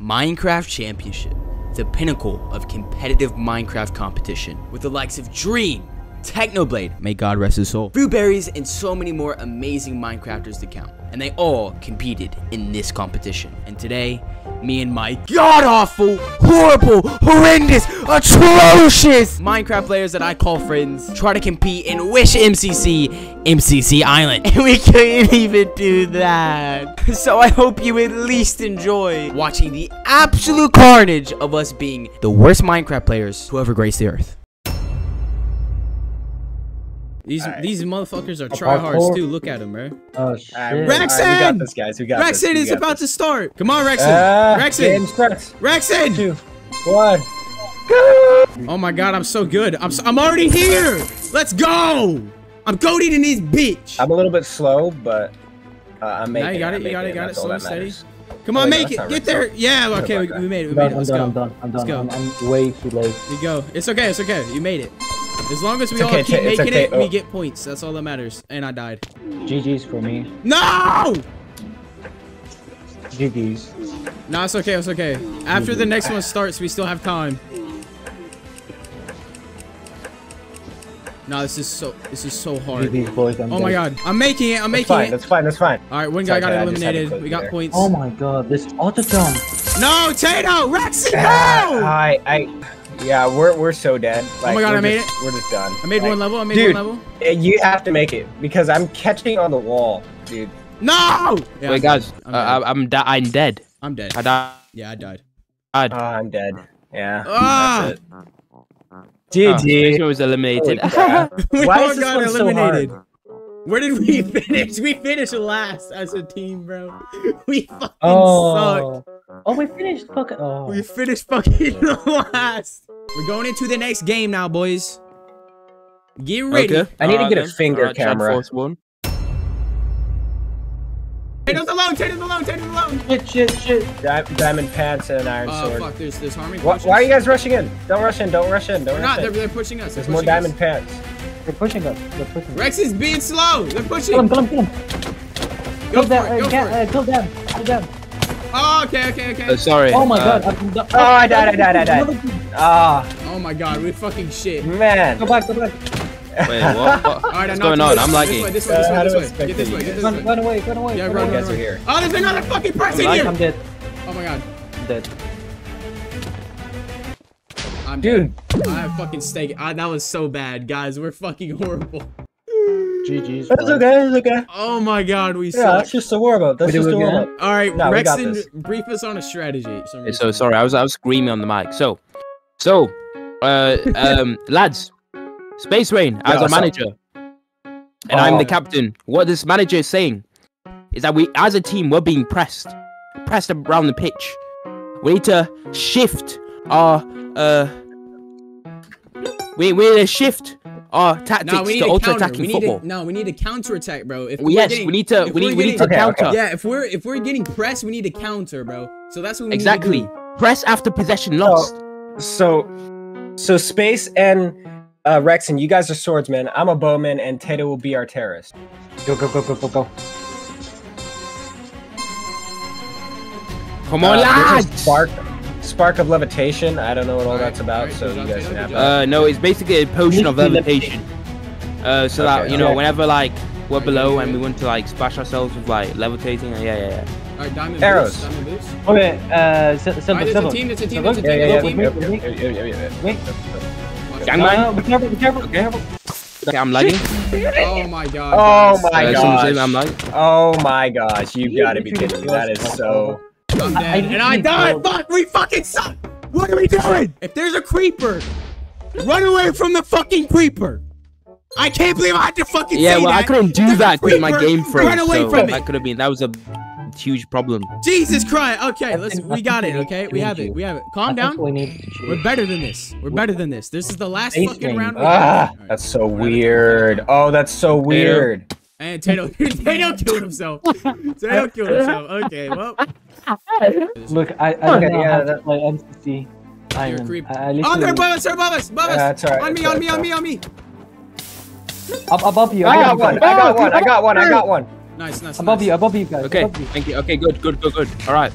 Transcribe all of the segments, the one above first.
Minecraft Championship, the pinnacle of competitive Minecraft competition, with the likes of Dream, Technoblade, may God rest his soul, Blueberries, and so many more amazing Minecrafters to count. And they all competed in this competition. And today, me and my god-awful, horrible, horrendous, atrocious Minecraft players that I call friends try to compete in Wish MCC Island. And we couldn't even do that. So I hope you at least enjoy watching the absolute carnage of us being the worst Minecraft players who ever graced the earth. These motherfuckers are tryhards too. Look at them, bro. Oh shit! Rexzon! Right, we got this, guys. We got Rexzon this. Rexzon is about to start. Come on, Rexzon. Rexzon. Rexzon. 2, 1. Go! Oh my god, I'm so good. I'm already here. Let's go. I'm goated in this bitch. I'm a little bit slow, but I'm making. Nah, you got it. You got it. Got it. Slow and steady. Come on, make it. Get there. Yeah. Okay, we made it. We made it. Let's go. I'm done. Let's go. I'm way too late. You go. It's okay. It's okay. You made it. As long as we all keep making it, we get points. That's all that matters. And I died. GG's for me. No! GG's. Nah, it's okay. It's okay. After the next one starts, we still have time. Nah, this is so hard. GG's, boys, oh my god. I'm making it. I'm making it. That's fine. That's fine. All right, one guy got eliminated. We got points. Oh my god. This auto jump. No, Tato! Rexy, no! Yeah, we're so dead. Like, oh my god, I made it. We're just done. I made one level. I made one level. You have to make it because I'm catching on the wall, dude. No! Yeah, wait, guys, I'm dead. I'm dead. I died. Yeah, I died. I'm dead. Yeah. That's it. GG. I was eliminated. Why is this one eliminated? So hard? Where did we finish? We finished last as a team, bro. We fucking sucked. Oh, we finished fucking. Oh. We finished fucking last. We're going into the next game now, boys. Get ready. Okay. I need to get a finger camera. Chat Force one. Take us alone. Take us alone. Take us alone. Shit. Diamond pants and an iron sword. Fuck. There's harming. Why are you guys rushing in? Don't rush in. Don't rush in. Don't rush in. They're pushing us. There's more diamond pants. They're pushing us. They're pushing us. Rex is being slow. They're pushing. Kill him. Kill them. Oh, okay. Sorry. Oh my god. Oh, I died. Oh my god, we're fucking shit. Man. Go back. Wait, what? All right, what's going on? I'm lagging. This way. Get this way. Run away. Yeah, run. Here. Oh, there's another fucking person here. I'm dead. Oh my god. I'm dead. Dude, I fucking stake. That was so bad, guys. We're fucking horrible. GG's. That's okay. It's okay. Oh my god, we suck. Yeah, that's just a warm up. That's just a warm up. All right, no, Rexzon, brief us on a strategy. So sorry, I was screaming on the mic. So, lads, SpaceRain as a manager, and I'm the captain. What this manager is saying is that we, as a team, we're being pressed around the pitch. We need to shift our. We need to shift our tactics to auto-attacking football. We need to counter-attack, bro. We need to counter. Okay. Yeah, if we're getting pressed, we need to counter, bro. So that's what we need to do. Press after possession lost. So Space and Rexzon, you guys are swordsmen. I'm a bowman, and Tato will be our terrorist. Go. Come on, lads! Spark of levitation. I don't know what all that's about, so you guys can have that. No, it's basically a potion of levitation. So that, you know, whenever, like, we're below and we want to, like, splash ourselves with, like, levitating. Yeah. All right, diamond arrows. Diamond boots. Okay, There's a team. Yeah. Gangman. Be careful. Okay, I'm lagging. Oh my gosh. I'm lagging. Oh my gosh. You gotta be kidding me. That is so... I'm dead. I died! Fuck! We fucking suck! What are we doing? If there's a creeper, run away from the fucking creeper! I can't believe I had to fucking say that! Yeah, well, I couldn't do that because my game froze. Run away from it! That was a huge problem. Jesus Christ! Okay, we got it, okay? We have it. Calm down. We're better than this. This is the last fucking round. Ah, that's so weird. Oh, that's so weird. And Tato killed himself. Okay, well. Look, I don't know how to play MCC Island. Oh, they're above us! That's right. On me! Above you, I got one! Nice. Above you guys. Okay, thank you. Okay, good. Alright.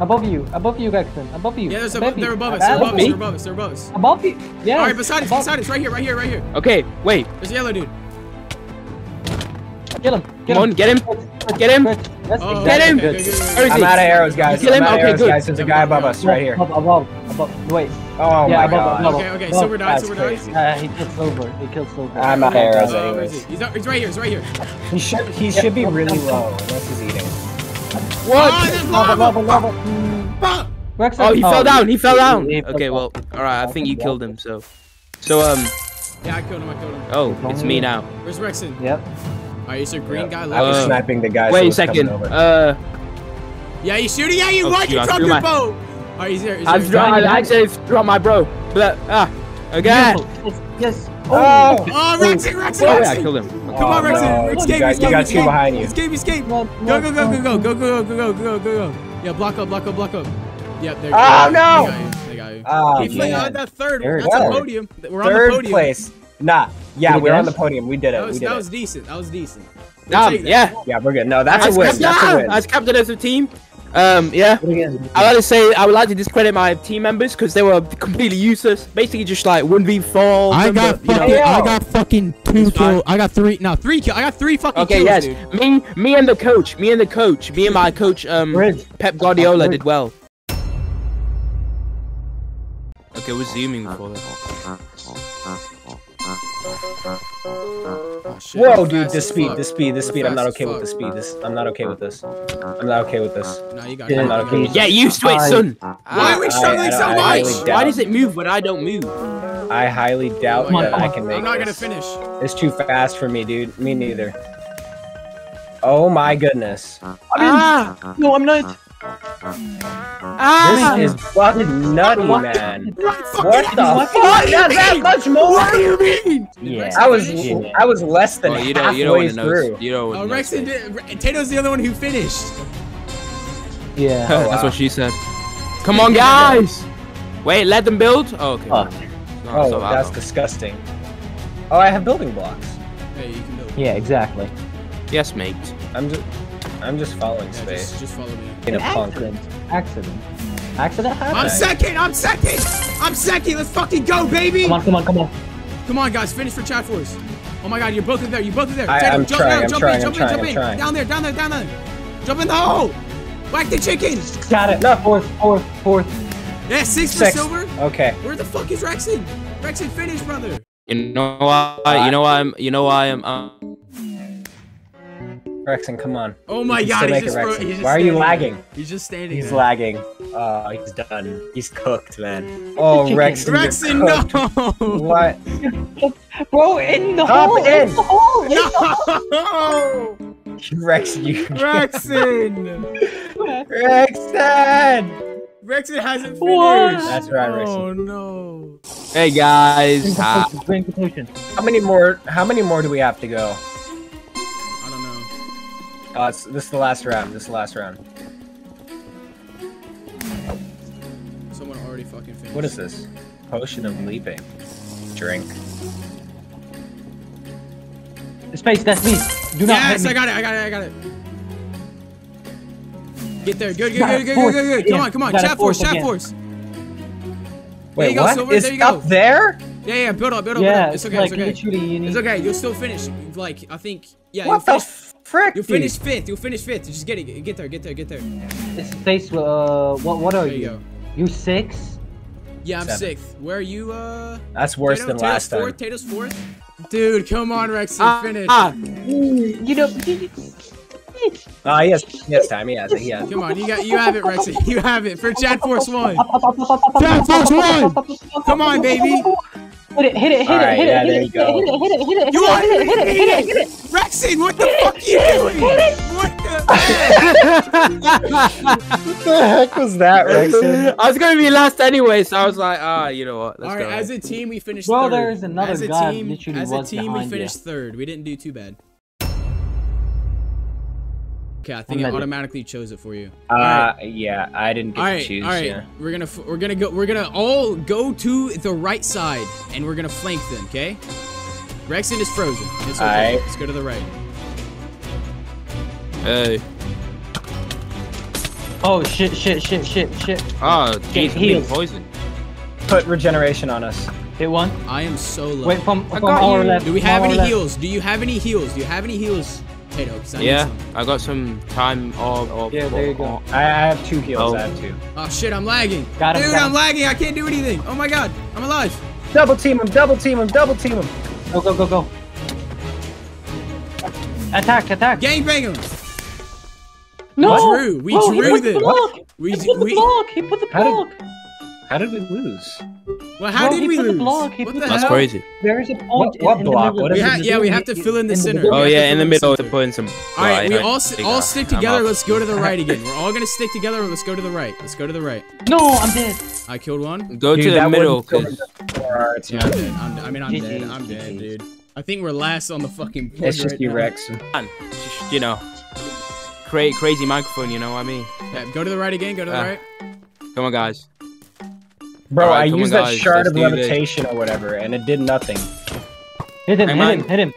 Above you, Rexzon. Above you. Yeah, they're above us. They're above us. They're above us. Above you. Yeah. All right, beside us, right here. Okay, wait. There's the yellow dude. Kill him. Get him. Get him. I'm out of arrows, guys. Kill him. Okay, good. There's a guy above us right here. Above. Wait. Oh my God. Okay. Silver died. He killed Silver. I'm out of arrows anyways. He's right here. He should be really low unless he's eating. What? Oh, Rexzon. He fell down. Okay, well, all right. I think you killed him. So. Yeah, I killed him. Oh, it's me now. Where's Rexzon? Yep. Alright, it's a green guy left. I was sniping the guy. Wait a second. Yeah, he's shooting at you. Oh, what? You dropped your bow. Alright, he's there. I actually dropped my bro. Again. Yes. Oh, Rexzon. Oh, yeah, I killed him. Come on, Rexzon. You got two behind you. Escape. Go. Yeah, block up. Yeah, there you go. Oh, no. They got you. Oh, keep playing on that third. That's a podium. We're on the podium. Third place. Nah. Yeah, we're on the podium. We did it. That was decent. Yeah. Yeah, we're good. No, that's a win. That's a win. As captain of the team, yeah. I would like to discredit my team members because they were completely useless. Basically, just like 1v4. I got three kills. Okay, yes. Dude. Me and my coach. Pep Guardiola did well. Okay, we're zooming for that. Oh, shit. Whoa, dude! The speed. I'm not okay with this. No, you got it. Yeah, you switch, son. Why are we struggling so much? Why does it move when I don't move? I highly doubt that I can make it. I'm not gonna finish. It's too fast for me, dude. Me neither. Oh my goodness. No, I'm not. This is fucking nutty, man. What the fuck? Not that much more. What do you mean? Yeah, I was less than halfway through. Oh, Rexzon did. Tato's the only one who finished. Yeah, that's what she said. Come on, guys. Wait, let them build. Oh, okay. Oh, that's disgusting. Oh, I have building blocks. Hey, you can build. Yeah, exactly. Yes, mate. I'm just following space. Just follow me. In a punk. Accident happened. I'm second. Let's fucking go, baby. Come on. Come on, guys. Finish for Chat Force. Oh my God, you're both in there. Jump in. Down there. Jump in the hole. Whack the chicken. Got it. No, fourth. Yeah, six for Silver. Okay. Where the fuck is Rexzon? Rexzon, finish, brother. You know why I'm Rexzon, come on. Oh my God, he's just why are you lagging? He's just standing there. He's lagging. Oh, he's done. He's cooked, man. Oh, Rexzon, no! What? Bro, in the hole! No! Rexzon! Rexzon hasn't finished! What? That's right, Rexzon. Oh, no. Hey, guys. How many more do we have to go? This is the last round. Someone already fucking finished. What is this? Potion of leaping. Drink. Space, that's me. Do not. Yes, I got it. Get there. Good. Come on. Chat force. Wait, what? Silver. It's up there? Yeah. Build up. It's okay. You'll still finish. Like, I think. Yeah. What the frick? You'll finish fifth. Just get there. It's space. What are you? You sixth? Yeah, I'm sixth. Where are you? That's worse than last time. Tato's fourth. Dude, come on, Rexzon, finish. You know. Yes, time. Come on, you have it, Rexzon. You have it for Chat Force 1. Chat Force 1! Come on, baby. Hit it. You hit it. Rexzon, what the fuck are you doing? What the heck? What the heck was that, Rexzon? I was going to be last anyway, so I was like, you know what? Let's go. All right, as a team, we finished third. Well, there's another guy literally was behind you. As a team, we finished third. We didn't do too bad. Okay, I think it automatically chose it for you. Right. Yeah, I didn't get to choose. All right, yeah. We're gonna all go to the right side, and we're gonna flank them. Okay. Rexzon is frozen. It's okay. Let's go to the right. Hey. Oh shit, shit, shit, shit, shit. Oh, he's being poisoned. Put regeneration on us. Hit one. I am so low. Wait, from our left. Do we have any heals? Do you have any heals? Do you have any heals? Tato, yeah, I got some time or yeah, there you go. I have two heals. Oh. I have two. Oh shit, I'm lagging. Got him, dude, I'm lagging. I can't do anything. Oh my god, I'm alive. Double team him, double team him, double team him. Go, go, go, go. Attack, attack. Gangbang him. No. We drew this. He put the block. How did we lose? Well, how did we lose? That's crazy. There is a point in the middle. Yeah, we have to fill in the center. Oh yeah, in the middle to put in some. All right, we all stick together. Let's go to the right again. We're all gonna stick together. Let's go to the right. Let's go to the right. No, I'm dead. I killed one. Go to the middle. Yeah, I'm dead. I mean, I'm dead. I'm dead, dude. I think we're last on the fucking board. It's just you, Rex. You know, crazy microphone. You know what I mean? Yeah, go to the right again. Go to the right. Come on, guys. Bro, right, I used that shard of levitation or whatever, and it did nothing. Hit him, hit him.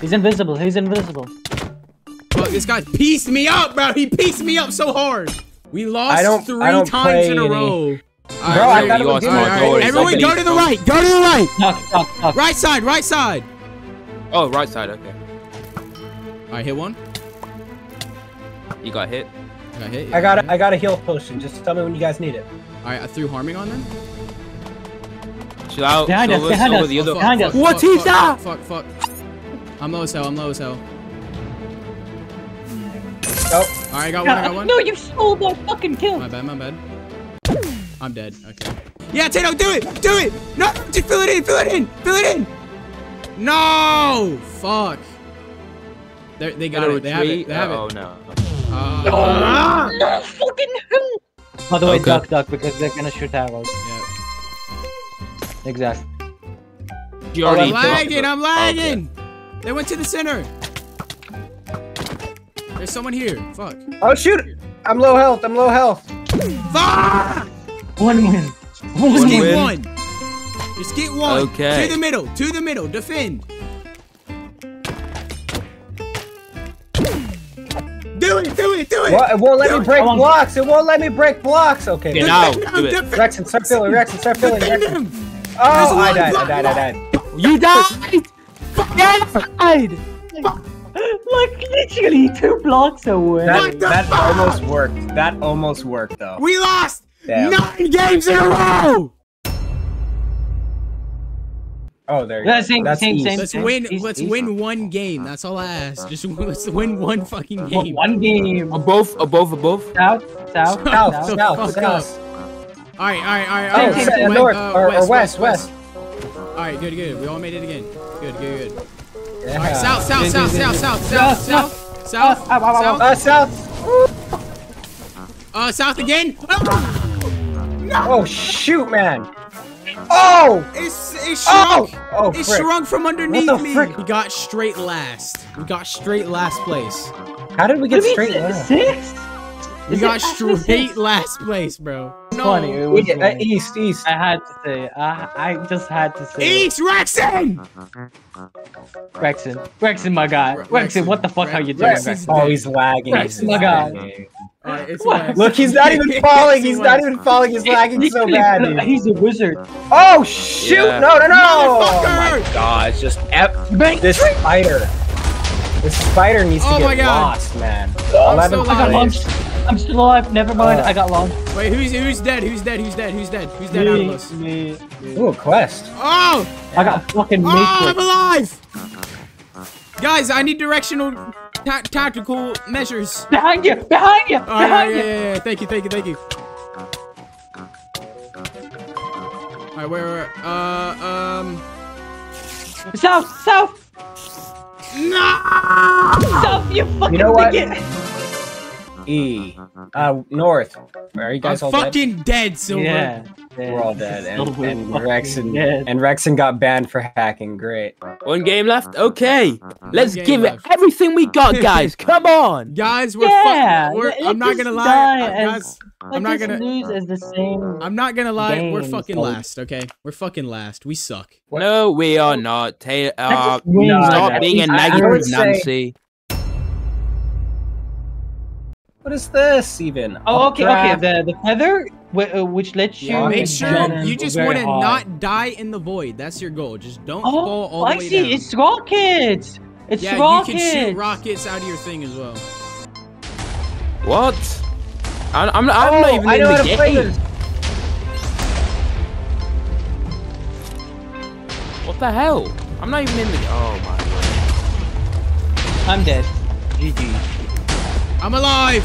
He's invisible, he's invisible. Look, this guy pieced me up, bro. He pieced me up so hard. We lost three times in a row. Bro, I got him. Everyone go to the right, go to the right. Knock. Right side, right side. Oh, right side, okay. All right, hit one. You got hit. I got a heal potion. Just tell me when you guys need it. All right, I threw harming on them. Chill out. Behind us. What's he done? Fuck. I'm low as hell. Oh. All right, I got one. No, you stole my fucking kill. My bad. I'm dead. Okay. Yeah, Tato, do it. Do it. No, just fill it in. Fill it in. No. Fuck. They got it. They have it. Oh no. Fucking by the way, duck because they're gonna shoot arrows. Yeah. Exactly. I'm lagging! Okay. They went to the center! There's someone here. Fuck. Oh shoot! I'm low health, Fuck! Just get one. Just get one. Okay. To the middle, defend. Do it! It won't let me break blocks. It won't let me break blocks. Okay. Rexzon, start filling. Rexzon. Oh, I died. You died. Like literally 2 blocks away. That almost worked. Though. We lost 9 games in a row. Oh, there you go. Same. Let's win one game. That's all I ask. Just let's win one fucking game. One game. Above. South. All right. North, or west. All right, good. We all made it again. Good. Yeah. All right, south. South again. Oh shoot, man. Oh! It shrunk! Oh, it shrunk from underneath me! Frick? We got straight last. place. How did we get straight last? Sixth? We got straight last place, bro. No. Funny. It was funny. East. I had to say. I just had to say. East, Rexzon! Rexzon, my guy. Rexzon, what the fuck are you doing? Rexzon's he's lagging. Rexzon, my guy. Look, he's not even falling. He's lagging so bad. He's a wizard. Oh shoot! Yeah. No! Oh my god! It's just this spider. This spider needs to get lost, man. I'm still alive. Never mind. I got long. Wait, who's dead? Me, out of me. Ooh, a quest. Oh! Yeah. I got fucking matrix. Oh, I'm alive! Guys, I need directional tactical measures. Behind you! All right, yeah. Thank you. All right, where? South. No! South, you fucking. You know what? North. Are you guys all fucking dead, Silver? Yeah, we're all dead. And Rexzon got banned for hacking. Great. One game left? Okay. Let's give it everything we got, guys. Come on. Guys, we're fucking. I'm not gonna lie. Guys, I'm not gonna lose as the same. I'm not gonna lie. We're fucking last, okay? We're fucking last. We suck. No, we are not. Stop being a negative Nancy. What is this even? Oh, okay, okay. The feather, which lets you make sure you just want to not die in the void. That's your goal. Just don't fall all the way down. I see. It's rockets. It's rockets. Yeah, you can shoot rockets out of your thing as well. What? I'm not even in the game. What the hell? I'm not even in the. Oh my god. I'm dead. GG. I'm alive!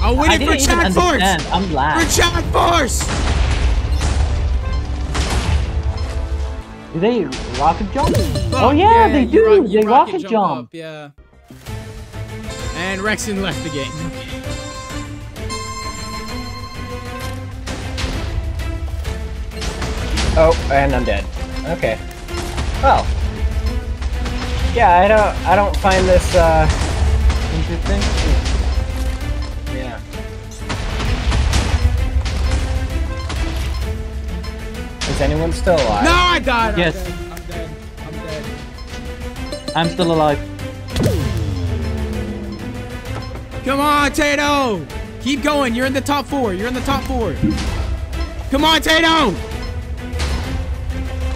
I'll win it for Chat Force! I'm glad. For Chat Force! Do they rocket jump? Oh yeah, they do! They rocket jump! Yeah. And Rexzon left the game. Oh, and I'm dead. Okay. Well. Yeah, I don't find this interesting. Is anyone still alive? No, I died! Yes. I'm dead. I'm still alive. Come on, Tato! Keep going. You're in the top four. You're in the top four. Come on, Tato!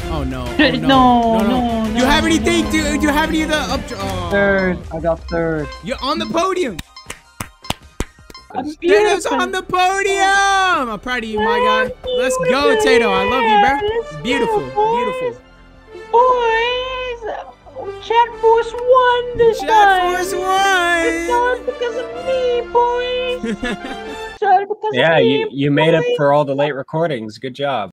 Oh, no. Oh, no. No. Do you have anything? No. Do you have any of the up... Oh. Third. I got third. You're on the podium. Tato's on the podium! I'm proud of you, my guy. Let's go, Tato. I love you, bro. Beautiful, beautiful. Boys, Chat Force won this time. Chat Force won. It's all because of me, boys. It's all because of me, boys. Yeah, you made up for all the late recordings. Good job.